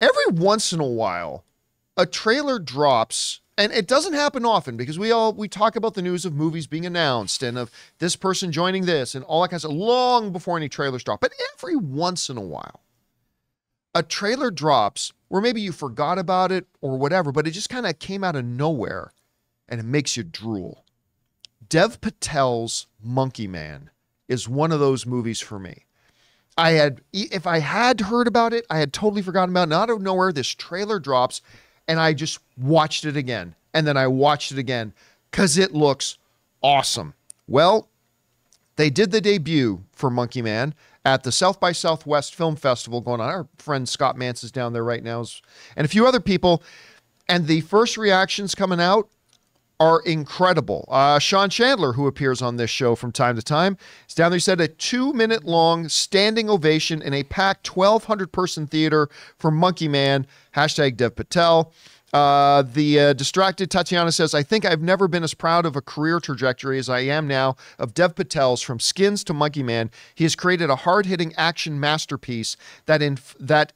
every once in a while, a trailer drops, and it doesn't happen often because we talk about the news of movies being announced and of this person joining this and all that kind of stuff long before any trailers drop. But every once in a while, a trailer drops where maybe you forgot about it or whatever, but it just kind of came out of nowhere and it makes you drool. Dev Patel's Monkey Man is one of those movies for me. If I had heard about it, I had totally forgotten about it. And out of nowhere, this trailer drops, and I just watched it again. And then I watched it again because it looks awesome. Well, they did the debut for Monkey Man at the South by Southwest Film Festival going on. Our friend Scott Mance is down there right now, and a few other people. And the first reactions coming out are incredible. Sean Chandler, who appears on this show from time to time, is down there. He said a 2-minute-long standing ovation in a packed 1,200-person theater for Monkey Man. Hashtag Dev Patel. The distracted Tatiana says, I think I've never been as proud of a career trajectory as I am now of Dev Patel's. From Skins to Monkey Man, he has created a hard-hitting action masterpiece that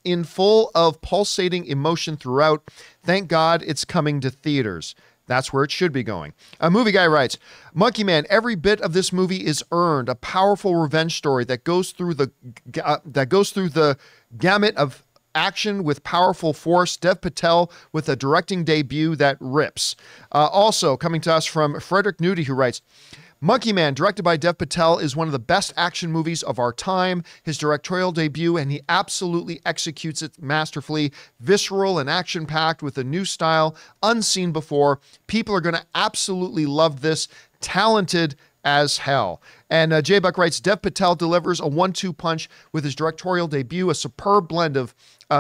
in full of pulsating emotion throughout. Thank God it's coming to theaters. That's where it should be going. A movie guy writes, Monkey Man, every bit of this movie is earned. A powerful revenge story that goes through the gamut of action with powerful force. Dev Patel with a directing debut that rips. Also coming to us from Frederick Nudie, who writes, Monkey Man, directed by Dev Patel, is one of the best action movies of our time. His directorial debut, and he absolutely executes it masterfully. Visceral and action-packed with a new style, unseen before. People are going to absolutely love this. Talented as hell. And Jay Buck writes, Dev Patel delivers a 1-2 punch with his directorial debut, a superb blend of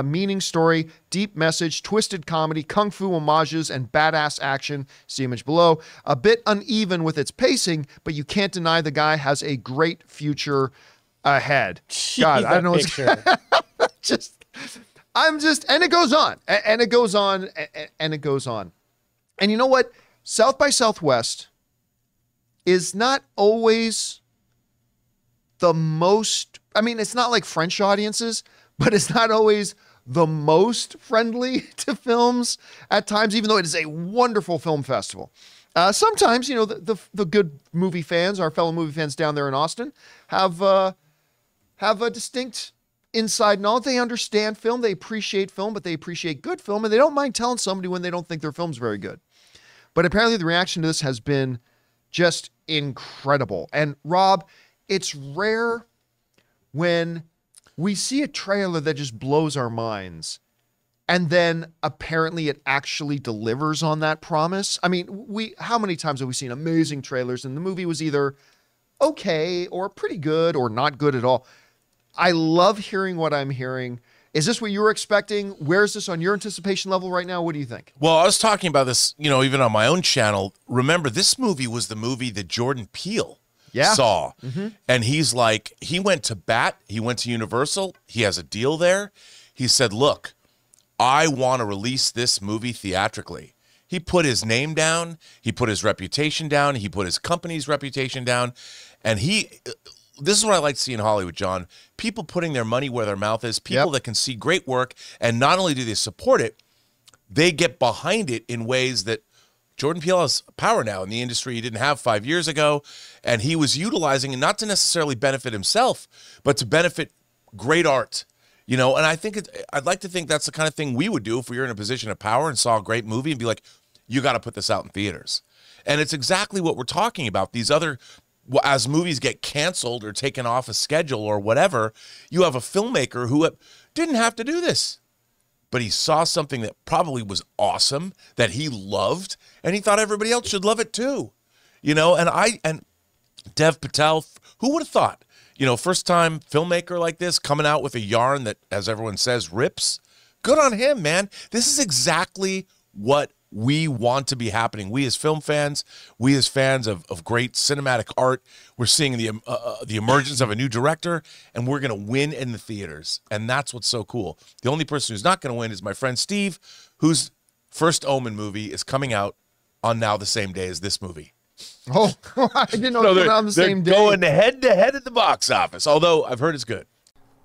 meaning story, deep message, twisted comedy, kung fu homages, and badass action. See image below. A bit uneven with its pacing, but you can't deny the guy has a great future ahead. Jeez, God, I don't know what's and it goes on, and it goes on, and it goes on. And you know what? South by Southwest is not always the most, I mean, it's not like French audiences, but it's not always the most friendly to films at times, even though it is a wonderful film festival. Sometimes, you know, the good movie fans, our fellow movie fans down there in Austin, have a distinct inside knowledge. They understand film, they appreciate film, but they appreciate good film, and they don't mind telling somebody when they don't think their film's very good. But apparently the reaction to this has been just incredible. And Rob, it's rare when we see a trailer that just blows our minds, and then apparently it actually delivers on that promise. I mean, how many times have we seen amazing trailers and the movie was either okay or pretty good or not good at all? I love hearing what I'm hearing. Is this what you were expecting? Where is this on your anticipation level right now? What do you think? Well, I was talking about this, you know, even on my own channel. Remember, this movie was the movie that Jordan Peele saw. Mm-hmm. And he's like, he went to bat, he went to Universal, he has a deal there. He said, look, I want to release this movie theatrically. He put his name down, he put his reputation down, he put his company's reputation down. And this is what I like to see in Hollywood, John. People putting their money where their mouth is, people that can see great work, and not only do they support it, they get behind it in ways that Jordan Peele has power now in the industry he didn't have 5 years ago, and he was utilizing it not to necessarily benefit himself, but to benefit great art, you know. And I think I'd like to think that's the kind of thing we would do if we were in a position of power and saw a great movie and be like, you got to put this out in theaters. And it's exactly what we're talking about. These other, as movies get canceled or taken off a schedule or whatever, you have a filmmaker who didn't have to do this, but he saw something that probably was awesome, that he loved, and he thought everybody else should love it too. You know, and Dev Patel, who would have thought, you know, first-time filmmaker like this, coming out with a yarn that, as everyone says, rips. Good on him, man. This is exactly what we want to be happening. We as film fans, we as fans of great cinematic art, we're seeing the emergence of a new director, and we're going to win in the theaters. And that's what's so cool. The only person who's not going to win is my friend Steve, whose first Omen movie is coming out on now the same day as this movie. Oh, I didn't know. So they're on the same day. They're going head-to-head at the box office, although I've heard it's good.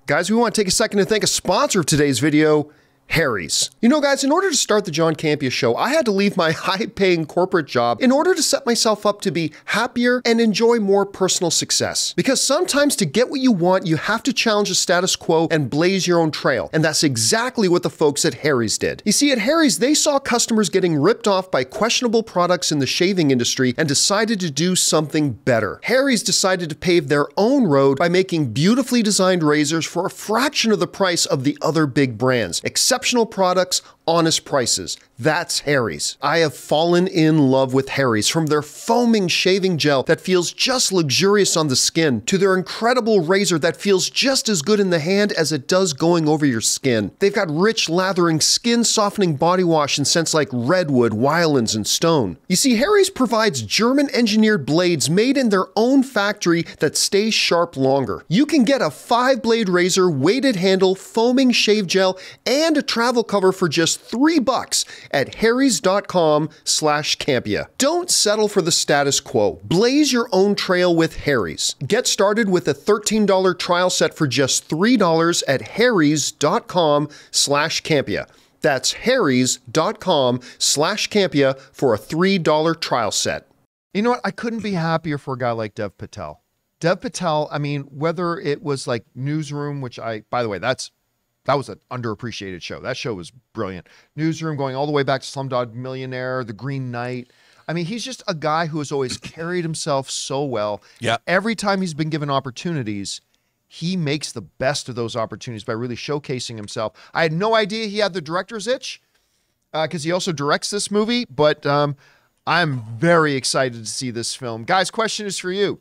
Guys, we want to take a second to thank a sponsor of today's video, Harry's. You know, guys, in order to start The John Campea Show, I had to leave my high-paying corporate job in order to set myself up to be happier and enjoy more personal success. Because sometimes to get what you want, you have to challenge the status quo and blaze your own trail. And that's exactly what the folks at Harry's did. You see, at Harry's, they saw customers getting ripped off by questionable products in the shaving industry and decided to do something better. Harry's decided to pave their own road by making beautifully designed razors for a fraction of the price of the other big brands. Exceptional products, honest prices. That's Harry's. I have fallen in love with Harry's, from their foaming shaving gel that feels just luxurious on the skin, to their incredible razor that feels just as good in the hand as it does going over your skin. They've got rich, lathering, skin-softening body wash in scents like redwood, Wylands, and stone. You see, Harry's provides German-engineered blades made in their own factory that stay sharp longer. You can get a 5-blade razor, weighted handle, foaming shave gel, and a travel cover for just $3 at harrys.com/campea. Don't settle for the status quo. Blaze your own trail with Harry's. Get started with a $13 trial set for just $3 at harrys.com/campea. That's harrys.com/campea for a $3 trial set. You know what? I couldn't be happier for a guy like Dev Patel. Dev Patel, I mean, whether it was like Newsroom, which I, by the way, that was an underappreciated show. That show was brilliant. Newsroom, going all the way back to Slumdog Millionaire, The Green Knight. I mean, he's just a guy who has always carried himself so well. Yeah. Every time he's been given opportunities, he makes the best of those opportunities by really showcasing himself. I had no idea he had the director's itch because he also directs this movie, but I'm very excited to see this film. Guys, question is for you.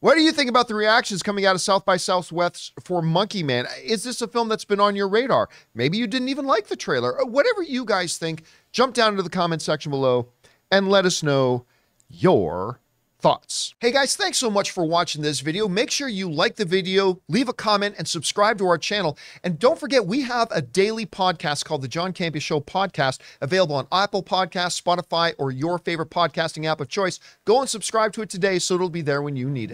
What do you think about the reactions coming out of South by Southwest for Monkey Man? Is this a film that's been on your radar? Maybe you didn't even like the trailer. Whatever you guys think, jump down into the comment section below and let us know your thoughts. Hey guys, thanks so much for watching this video. Make sure you like the video, leave a comment, and subscribe to our channel. And don't forget, we have a daily podcast called The John Campea Show Podcast, available on Apple Podcasts, Spotify, or your favorite podcasting app of choice. Go and subscribe to it today so it'll be there when you need it.